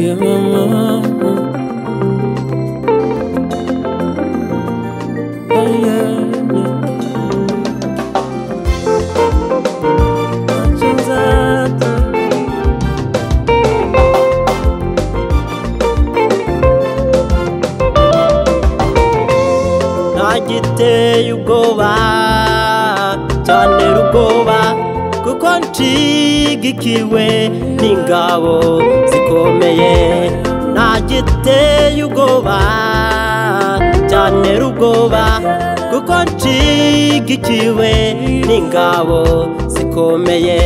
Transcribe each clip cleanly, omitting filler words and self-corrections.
yeah, mama. Najiteye ubwoba cyane ubwoba kuko nshigikiwe n'ingabo zikomeye. Najiteye ubwoba cyane ubwoba kuko nshigikiwe n'ingabo zikomeye.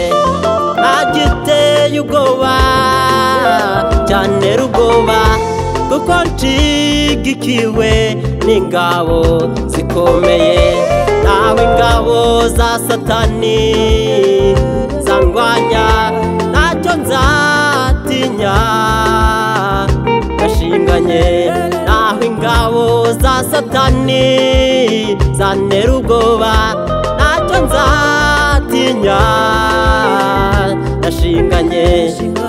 Najiteye ubwoba cyane ubwoba kuko nshigikiwe n'ingabo zikomeye. Nawe ingabo za satani zangwanya ntacyo nzatinya gashinganye. Nawe ingabo za satani zantera ubwoba ntacyo nzatinya gashinganye.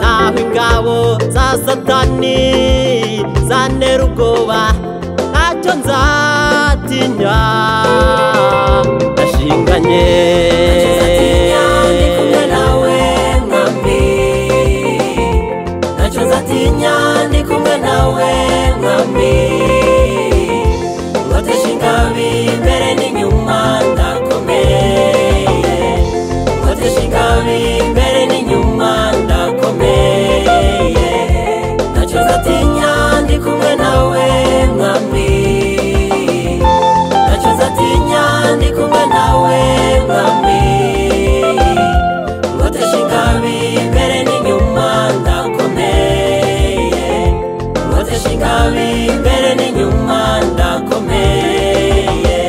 Nawe ingabo za satani zantera ubwoba nzatinya gashinganye. Ndi kumwe nawe mwami, ntacyo nzatinya. Ndi kumwe nawe mwami, ngoteje ingabi imbere n'inyuma ndakomeye. Ngoteje ingabi imbere n'inyuma ndakomeye. Ntacyo nzatinya. Ndi kumwe nawe mwami, ndi kumwe nawe mwami, ngoteje ingabi imbere n'inyuma ndakomeye. Ngoteje ingabi imbere n'inyuma ndakomeye.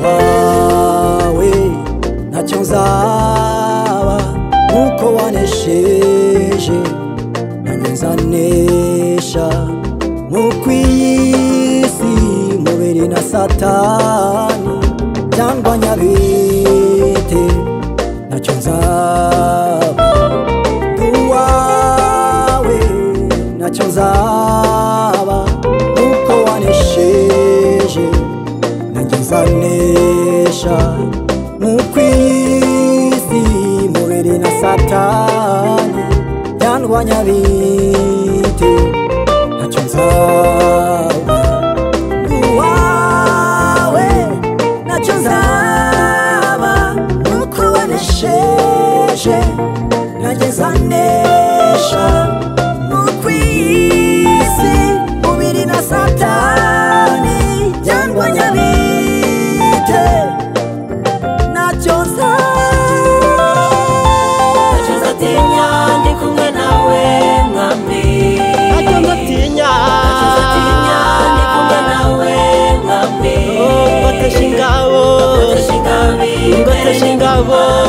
Wawe ntacyo nzaba uko wanesheje nanzanesha mukwiyisi mubiri na satani cyangwanya bite ntacyo nzaba. Wawe ntacyo nzaba uko wanesheje nanzanesha mukwiyisi na satani yangwanya bite ntacyo nzaba. Wawe ntacyo nzaba uko wanesheje nanzanesha mukwiyisi mubiri na satani yangwanya bite ntacyo nzaba. Ndi kumwe nawe mwami, ntacyo nzatinya. Ndi kumwe nawe mwami, ngoteje ingabo.